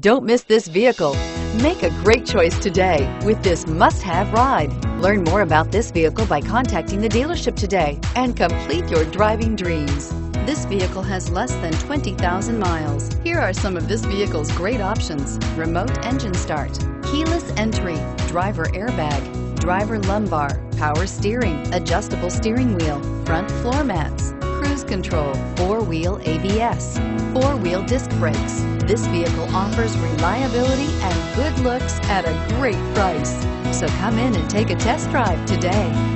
Don't miss this vehicle. Make a great choice today with this must-have ride. Learn more about this vehicle by contacting the dealership today and complete your driving dreams. This vehicle has less than 20,000 miles. Here are some of this vehicle's great options: remote engine start, keyless entry, driver airbag, driver lumbar, power steering, adjustable steering wheel, front floor mats, cruise control, four-wheel ABS, four-wheel disc brakes. This vehicle offers reliability and good looks at a great price. So come in and take a test drive today.